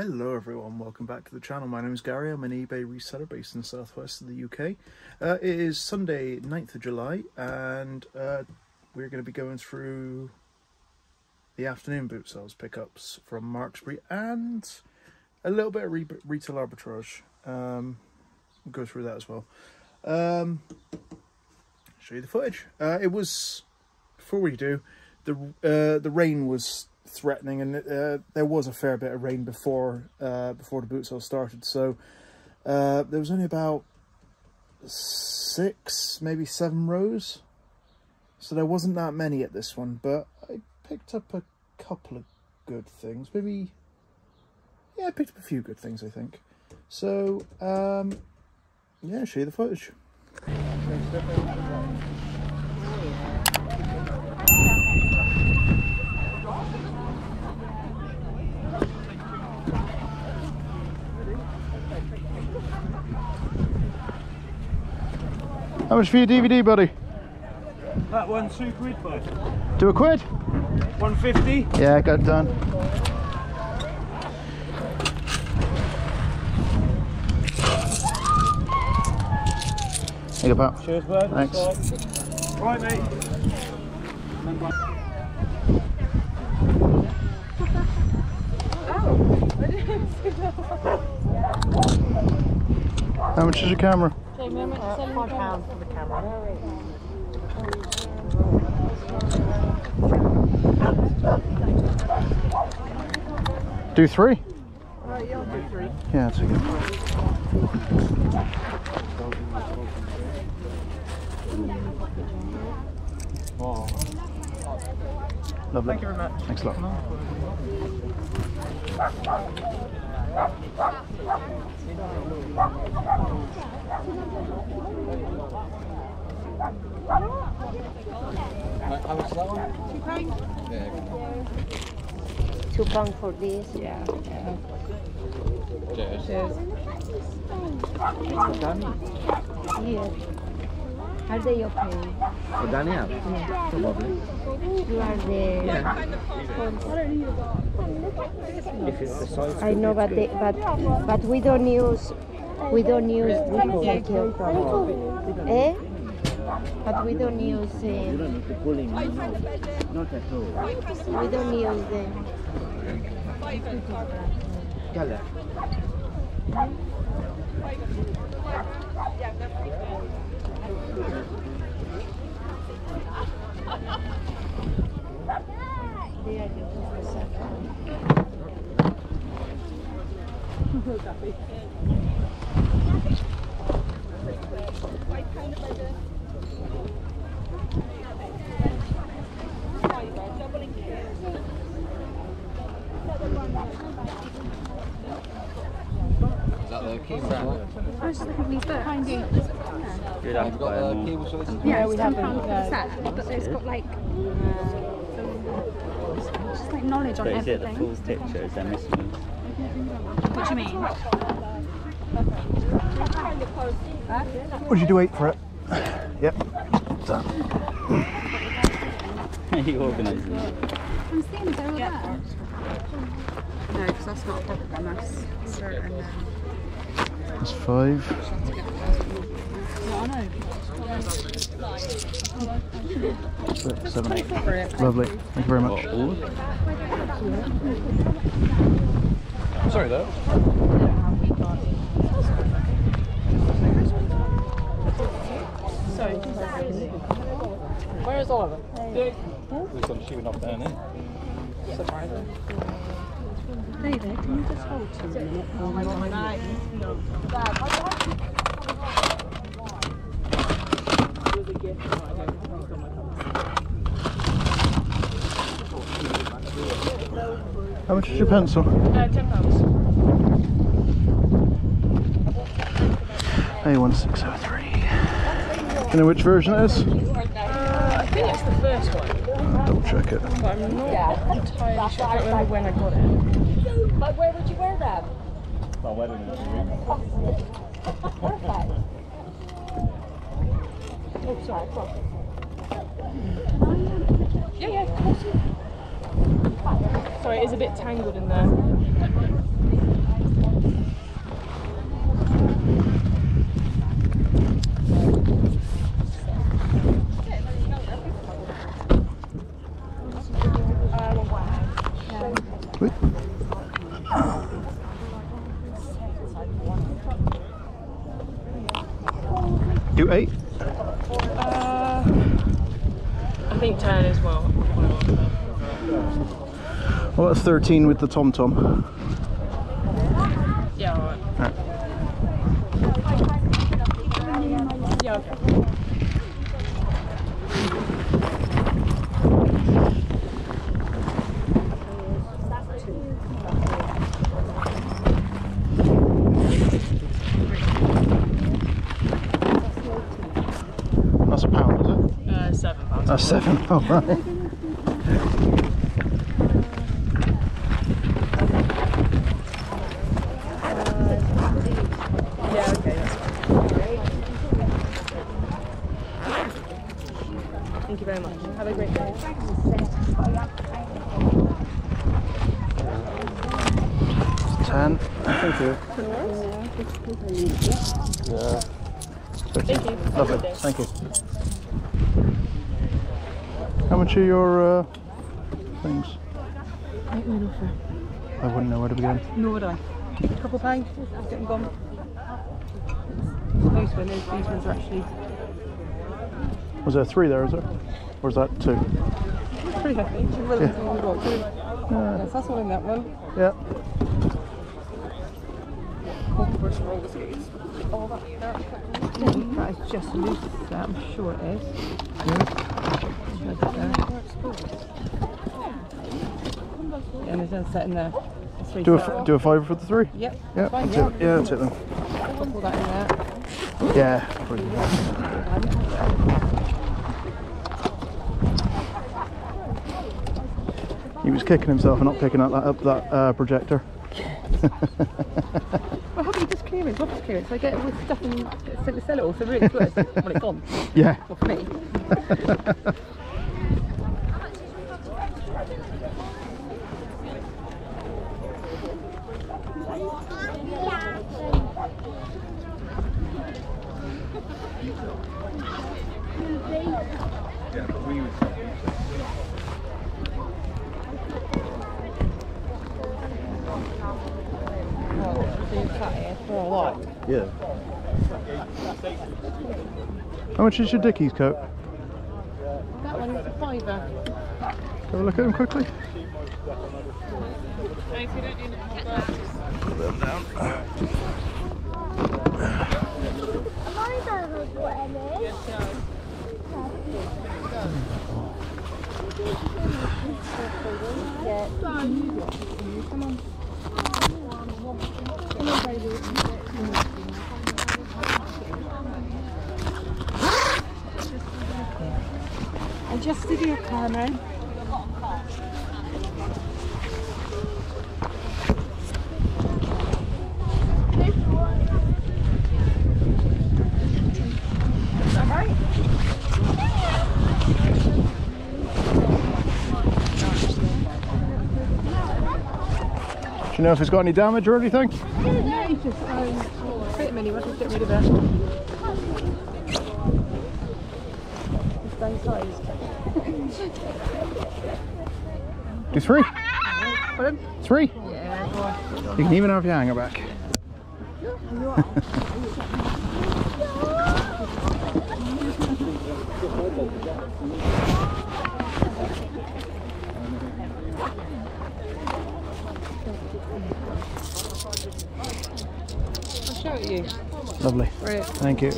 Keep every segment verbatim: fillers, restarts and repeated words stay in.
Hello everyone, welcome back to the channel. My name is Gary, I'm an eBay reseller based in the southwest of the U K. Uh, it is Sunday, ninth of July, and uh, we're going to be going through the afternoon boot sales pickups from Marksbury and a little bit of re retail arbitrage. Um, we'll go through that as well. Um, show you the footage. Uh, it was, before we do, the, uh, the rain was threatening, and uh, there was a fair bit of rain before uh, before the boot sale started, so uh, there was only about six, maybe seven rows, so there wasn't that many at this one, but I picked up a couple of good things, maybe, yeah, I picked up a few good things, I think, so um, yeah, show you the footage. How much for your D V D, buddy? That one, two quid, bud. Two a quid? one fifty? Yeah, got it done. Here you go, pal. Cheers, bud. Thanks. Right, mate. How much is your camera? Five pounds for the camera. Do three? Uh, yeah, I'll do three. Yeah, that's a good one. Lovely. Thank you very much. Thanks a lot. No. How much is that one? Two pounds. Yeah. Two pounds for this. Yeah. Yeah. Cheers. Cheers. For Danny? Yes. Are they okay? For Danielle? Yeah. Probably. You are the... Yeah. If it's the size, I know, but, they, but, but we don't use... We don't use the eh? But we don't use uh, not at all. We don't use the color. They are just for I've got um, the cable choices. Yeah, we have them. Set, but it's got like um, just like knowledge but on is everything. Is it the full picture? Is there missing? What do you mean? Would you do wait for it? Yep. Done. You organised it. I'm seeing it's all there. No, because that's not a problem. That's certain. That's five. Six, seven, eight. Lovely. Thank you very much. Oh. Sorry though. Sorry. Where is Oliver? Dick. Looks like she went off down there. Surprising. David, can you just hold two minutes? Oh my God. No. Dad. How much is your pencil? Uh, ten pounds. A one six oh three. Do you know which version it is? Uh, I think it's the first one. I'll double check it. But I'm not entirely sure. I don't remember when I got it. But where would you wear that? My wedding. Perfect. Oh, sorry, yeah, yeah, of course. Sorry, it is a bit tangled in there. Do eight? Uh, I think ten as well. Well, that's thirteen with the TomTom. Yeah, alright. Right. Yeah, okay. That's seven, all right. Yeah, okay, that's great. Thank you very much. Have a great day. ten. Thank you. Yeah. Thank you. Lovely. Thank you. How much are your uh, things? Make me an offer. I wouldn't know where to begin. Nor would I. A couple pounds, get them gone. Those ones, these ones are actually. Was there three there, is there? Or is that two? Three, I think. Well, yeah. Got two. Yeah. Yes, that's all in that one. Yeah. That is just loose, that I'm sure it is. Yeah. And it's just sitting there. Do a do a fiver for the three. Yep. Yep. Fine, yeah. Yeah. That's it then. Pull that in there. Yeah. Brilliant. He was kicking himself for not picking up that up that uh, projector. Well, how do you just clear it? Office clearance. I get all this stuff and sell it all. So really, it's worse when it's gone. Yeah. Well, for me. Yeah. How much is your Dickies coat? That one is a fiver. Have a look at them quickly. Thanks, we don't need them. Put them down. Come on. And just to do a camera. Do you know if it's got any damage or anything? No, it's just um, fit many, we'll just get rid of it. It's downsized. Do three? Pardon? Three? Yeah. You can even have your hanger back. I'll show it you. Lovely. Brilliant. Thank you.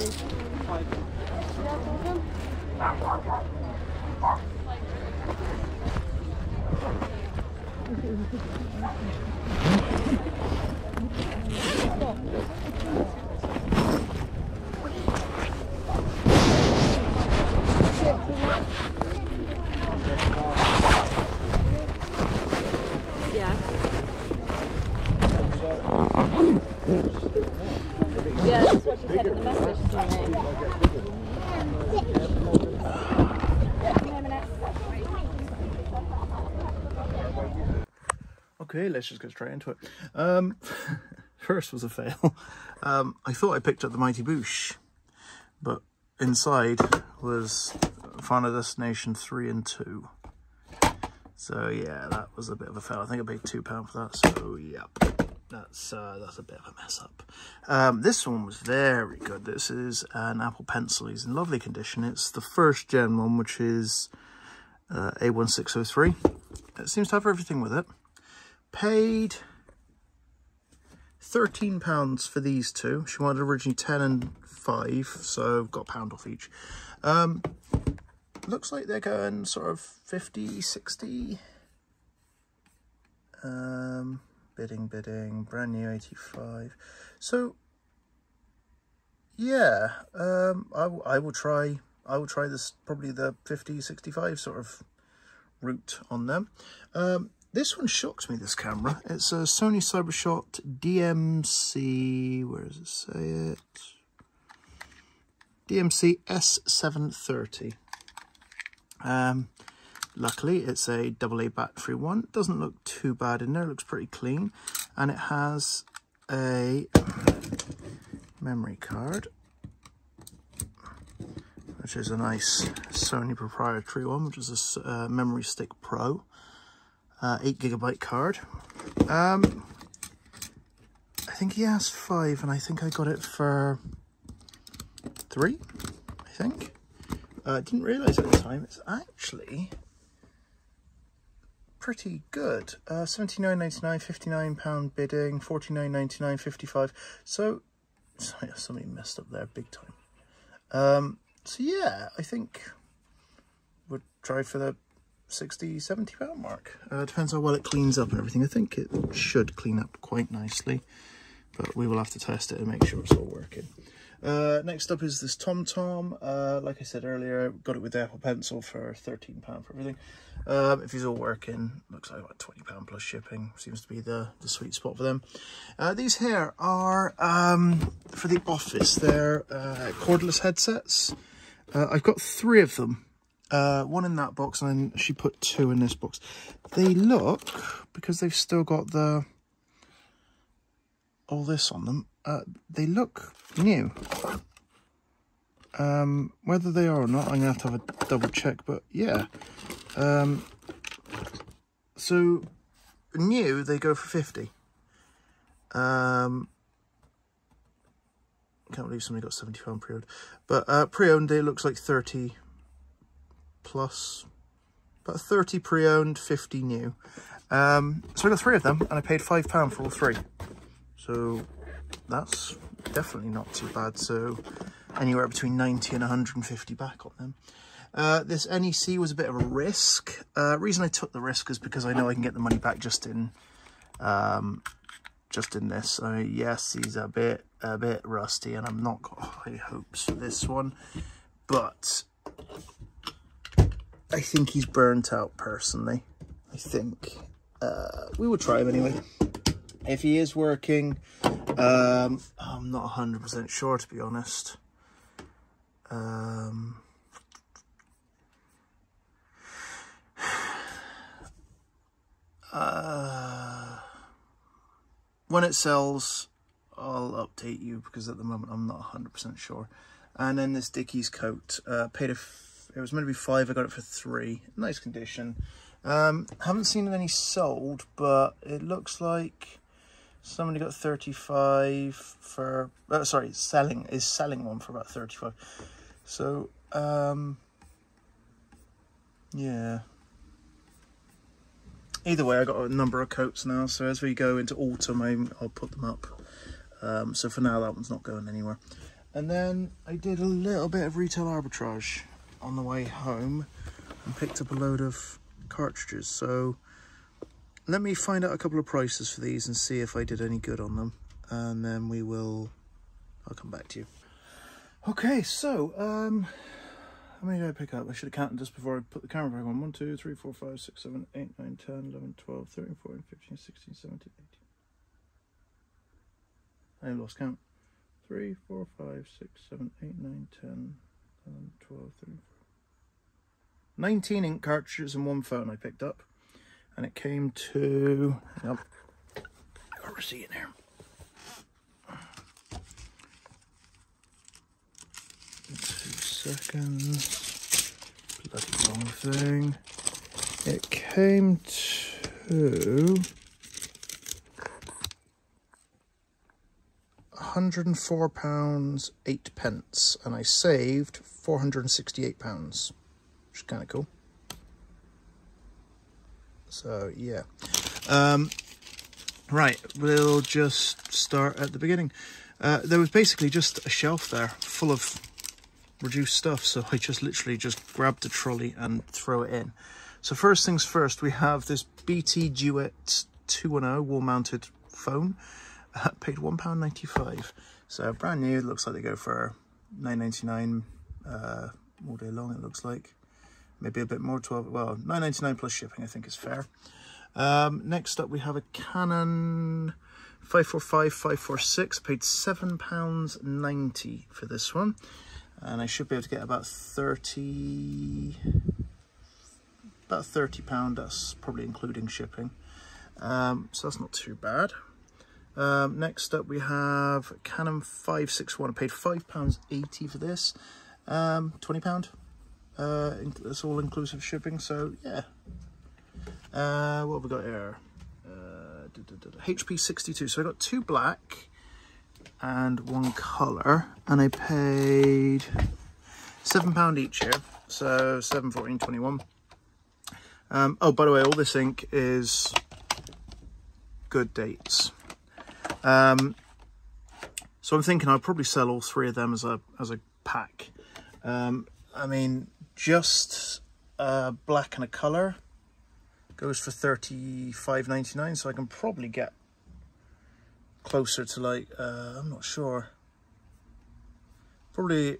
Yeah, that's what she said in the message to me. Okay, let's just get straight into it. Um, first was a fail. Um, I thought I picked up the Mighty Boosh, but inside was Final Destination three and two. So yeah, that was a bit of a fail. I think I paid two pounds for that, so yep. That's uh, that's a bit of a mess up. Um, this one was very good. This is an Apple Pencil. It's in lovely condition. It's the first gen one, which is uh, A one six oh three. It seems to have everything with it. Paid thirteen pounds for these two. She wanted originally ten and five, so got a pound off each. Um, looks like they're going sort of fifty, sixty. Um... Bidding, bidding, brand new eighty-five. So, yeah, um, I, w I will try, I will try this, probably the fifty, sixty-five sort of route on them. Um, this one shocked me, this camera. It's a Sony Cybershot D M C, where does it say it? D M C S seven thirty. Um, Luckily, it's a double A battery one. It doesn't look too bad in there. It looks pretty clean. And it has a memory card, which is a nice Sony proprietary one, which is a uh, Memory Stick Pro, uh, eight gigabyte card. Um, I think he asked five, and I think I got it for three, I think. I uh, didn't realise at the time it's actually pretty good. Uh, seventy-nine ninety-nine, fifty-nine pound bidding, forty-nine ninety-nine, fifty-five. So, sorry, somebody messed up there big time. Um, so yeah, I think we'll try for the sixty, seventy pound mark. Uh, depends how well it cleans up and everything. I think it should clean up quite nicely, but we will have to test it and make sure it's all working. Uh, next up is this TomTom. Uh, like I said earlier, got it with the Apple Pencil for thirteen pounds for everything. Um, if it's all working, looks like about twenty pounds plus shipping. Seems to be the, the sweet spot for them. Uh, these here are um, for the office. They're uh, cordless headsets. Uh, I've got three of them. Uh, one in that box, and then she put two in this box. They look, because they've still got the all this on them, uh, they look new. Um, whether they are or not, I'm going to have to have a double check, but yeah. Um, so, new, they go for fifty. Um, can't believe somebody got seventy pound pre-owned. But uh, pre-owned, it looks like thirty plus. About thirty pre-owned, fifty new. Um, so I got three of them, and I paid five pounds for all three. So that's definitely not too bad. So anywhere between ninety and a hundred and fifty back on them. Uh, this N E C was a bit of a risk. Uh, reason I took the risk is because I know I can get the money back just in, um, just in this. I mean, yes, he's a bit, a bit rusty, and I'm not got high hopes for this one, but I think he's burnt out personally. I think uh, we will try him anyway. If he is working, um, I'm not a hundred percent sure, to be honest. Um, uh, when it sells, I'll update you, because at the moment I'm not a hundred percent sure. And then this Dickies coat, uh, paid a f it was meant to be five, I got it for three. Nice condition. Um, haven't seen any sold, but it looks like somebody got thirty-five for, oh, sorry, selling, is selling one for about thirty-five. So, um, yeah. Either way, I got a number of coats now. So as we go into autumn, I'm, I'll put them up. Um, so for now, that one's not going anywhere. And then I did a little bit of retail arbitrage on the way home and picked up a load of cartridges. So let me find out a couple of prices for these and see if I did any good on them, and then we will, I'll come back to you. Okay, so, um, how many did I pick up? I should have counted just before I put the camera back on. one, two, three, four, five, six, seven, eight, nine, ten, eleven, twelve, thirteen, fourteen, fifteen, sixteen, seventeen, eighteen. I lost count. three, four, five, six, seven, eight, nine, ten, eleven, twelve, thirteen, fourteen. nineteen ink cartridges and one phone I picked up. And it came to, hang on, I've got a receipt in here. Two seconds. Bloody long thing. It came to one hundred and four pounds eight pence, and I saved four hundred and sixty-eight pounds, which is kind of cool. So yeah, um, right, we'll just start at the beginning. Uh, there was basically just a shelf there full of reduced stuff, so I just literally just grabbed the trolley and throw it in. So first things first, we have this B T Duet two ten wall-mounted phone. Uh, paid one pound ninety-five, so brand new. It looks like they go for nine ninety-nine uh, all day long. It looks like maybe a bit more, twelve. Well, nine ninety-nine plus shipping, I think, is fair. Um, next up, we have a Canon five forty-five five forty-six. Paid seven pounds ninety for this one, and I should be able to get about thirty, about thirty pound. That's probably including shipping, um, so that's not too bad. Um, next up, we have Canon five sixty-one. I paid five pounds eighty for this, um, twenty pounds. Uh, it's all inclusive shipping, so yeah. Uh, what have we got here? Uh, da, da, da, da. H P sixty-two. So I got two black and one colour, and I paid seven pounds each here, so seven fourteen twenty-one. Um, oh, by the way, all this ink is good dates. Um, so I'm thinking I'll probably sell all three of them as a as a pack. Um, I mean, just uh, black and a colour goes for thirty-five ninety-nine, so I can probably get closer to, like, uh, I'm not sure, probably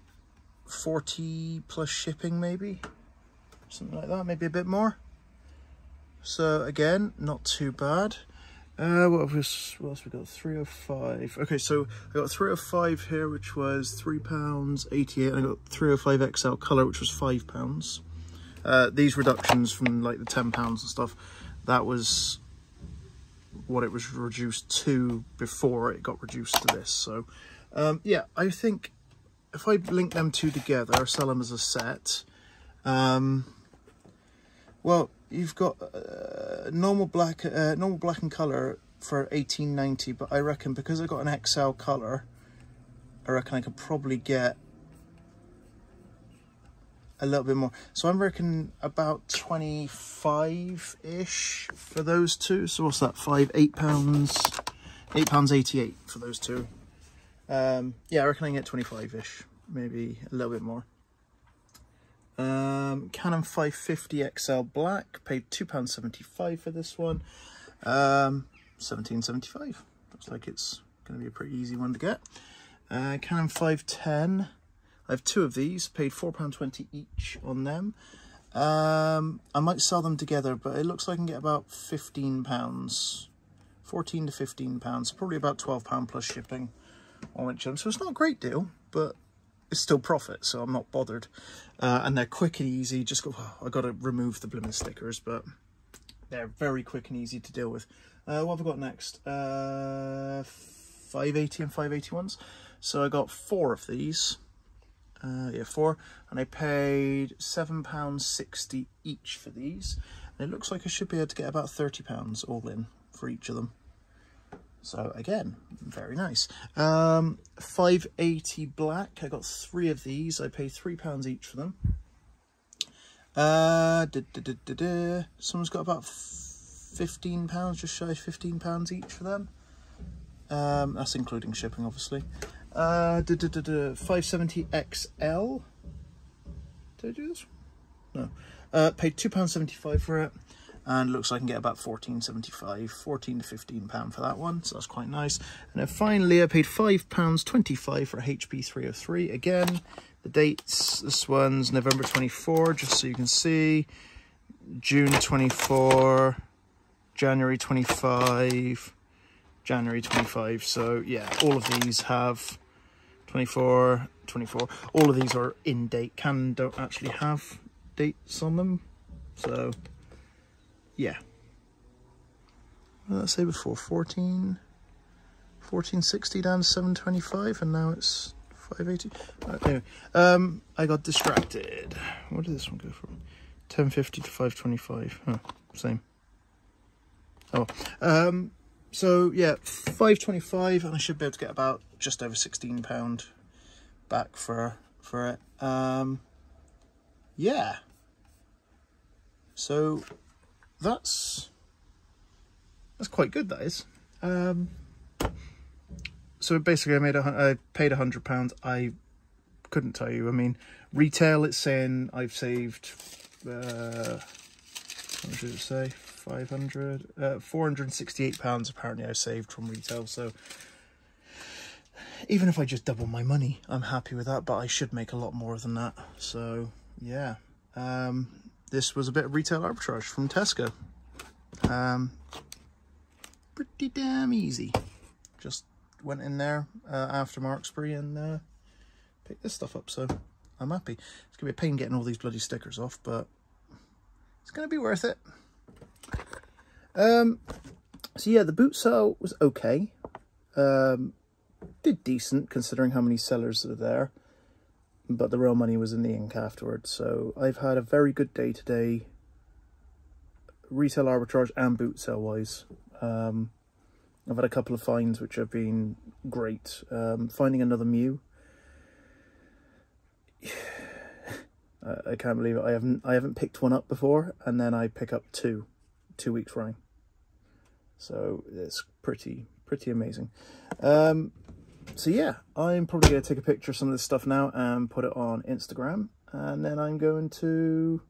forty plus shipping, maybe something like that, maybe a bit more. So again, not too bad. Uh, what, have we, what else we got? three oh five. Okay, so I got three oh five here, which was three pounds eighty-eight, and I got three oh five X L colour, which was five pounds. Uh, these reductions from, like, the ten pounds and stuff, that was what it was reduced to before it got reduced to this. So, um, yeah, I think if I link them two together, sell them as a set, um, well... You've got uh, normal black, uh, normal black and colour for eighteen ninety, but I reckon because I got an X L colour, I reckon I could probably get a little bit more. So I'm reckoning about twenty-five-ish for those two. So what's that? Five, eight pounds, eight pounds eighty-eight for those two. Um, yeah, I reckon I can get twenty-five-ish, maybe a little bit more. Um, Canon five fifty X L black, paid two pounds seventy-five for this one, um, seventeen seventy-five, looks like it's going to be a pretty easy one to get. uh, Canon five ten, I have two of these, paid four pounds twenty each on them. um, I might sell them together, but it looks like I can get about fifteen pounds, fourteen to fifteen pounds, probably about twelve pounds plus shipping on each of them, so it's not a great deal, but it's still profit, so I'm not bothered. Uh, and they're quick and easy. Just go, oh, I got to remove the blooming stickers, but they're very quick and easy to deal with. Uh, what have I got next? Uh, five eighty and five eighty-ones. So I got four of these. Uh, yeah, four. And I paid seven pounds sixty each for these. And it looks like I should be able to get about thirty pounds all in for each of them. So again, very nice. Um, five eighty black, I got three of these. I paid three pounds each for them. Uh, da, da, da, da, da. Someone's got about fifteen pounds, just shy of fifteen pounds each for them. Um, that's including shipping, obviously. Uh, da, da, da, da. five seventy X L. Did I do this? No. Uh, paid two pounds seventy-five for it. And looks like I can get about fourteen seventy-five, fourteen to fifteen pounds for that one, so that's quite nice. And then finally, I paid five pounds twenty-five for a H P three oh three. Again, the dates, this one's November twenty-four, just so you can see. June twenty-four, January twenty-five, January twenty-five. So yeah, all of these have twenty-four, twenty-four. All of these are in date. Canon don't actually have dates on them, so... yeah, what did I say before? fourteen sixty down to seven twenty-five, and now it's five eighty. Right, anyway, um, I got distracted. What did this one go for? ten fifty to five twenty-five. Huh, same. Oh, um, So yeah, five twenty-five, and I should be able to get about just over sixteen pound back for for it. Um, yeah. So that's that's quite good. That is. Um, so basically, I made a, I paid a hundred pounds. I couldn't tell you. I mean, retail, it's saying I've saved. Uh, how much did it say? five hundred, uh, four hundred and sixty-eight pounds apparently I saved from retail. So even if I just double my money, I'm happy with that, but I should make a lot more than that. So yeah, um, this was a bit of retail arbitrage from Tesco. Um, pretty damn easy. Just went in there uh, after Marksbury and uh, picked this stuff up, so I'm happy. It's gonna be a pain getting all these bloody stickers off, but it's gonna be worth it. Um so yeah, the boot sale was okay. Um did decent considering how many sellers are there, but the real money was in the ink afterwards. So I've had a very good day today, retail arbitrage and boot sale wise. um I've had a couple of finds which have been great. Um finding another Mew, I can't believe it. I haven't I haven't picked one up before, and then I pick up two, two weeks running. So it's pretty pretty amazing. Um, so yeah, I'm probably gonna take a picture of some of this stuff now and put it on Instagram, and then I'm going to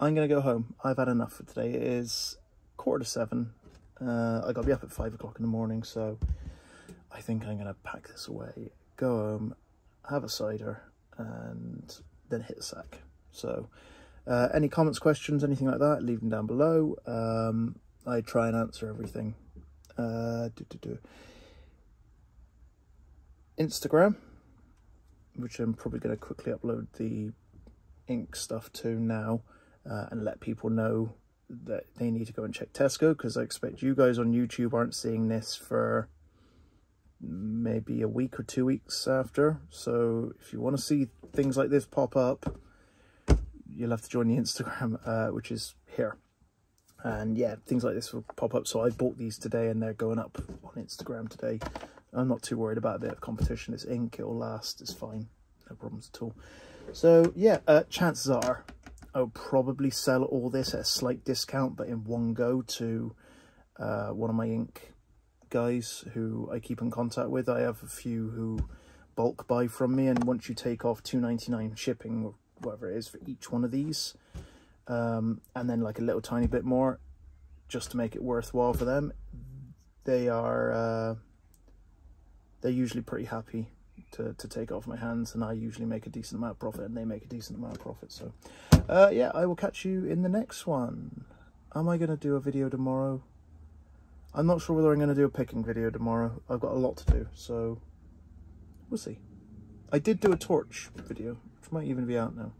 I'm gonna go home. I've had enough for today. It is quarter to seven. Uh, I gotta be up at five o'clock in the morning, so I think I'm gonna pack this away, go home, have a cider, and then hit the sack. So uh, any comments, questions, anything like that, leave them down below. um I try and answer everything. uh do, do, do. Instagram, which I'm probably going to quickly upload the ink stuff to now, uh, and let people know that they need to go and check Tesco, because I expect you guys on YouTube aren't seeing this for maybe a week or two weeks after. So if you want to see things like this pop up, you'll have to join the Instagram, uh, which is here. And yeah, things like this will pop up. So I bought these today and they're going up on Instagram today. I'm not too worried about a bit of competition. It's ink, it'll last, it's fine, no problems at all. So yeah, uh, chances are I'll probably sell all this at a slight discount, but in one go to uh, one of my ink guys who I keep in contact with. I have a few who bulk buy from me, and once you take off two ninety-nine shipping or whatever it is for each one of these, um, and then like a little tiny bit more just to make it worthwhile for them, they are uh, they're usually pretty happy to, to take off my hands, and I usually make a decent amount of profit and they make a decent amount of profit. So uh, yeah, I will catch you in the next one. Am I going to do a video tomorrow? I'm not sure whether I'm going to do a picking video tomorrow. I've got a lot to do, so we'll see. I did do a torch video, which might even be out now.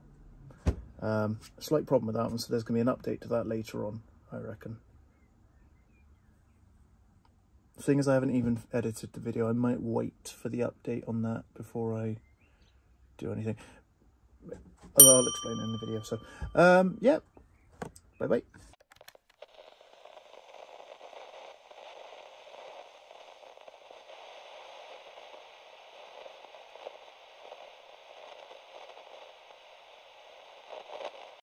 Um, a slight problem with that one, so there's going to be an update to that later on, I reckon. Seeing as I haven't even edited the video, I might wait for the update on that before I do anything. I'll explain it in the video, so um, yeah, bye-bye.